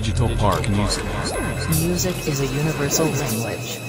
digital park music. Music is a universal language.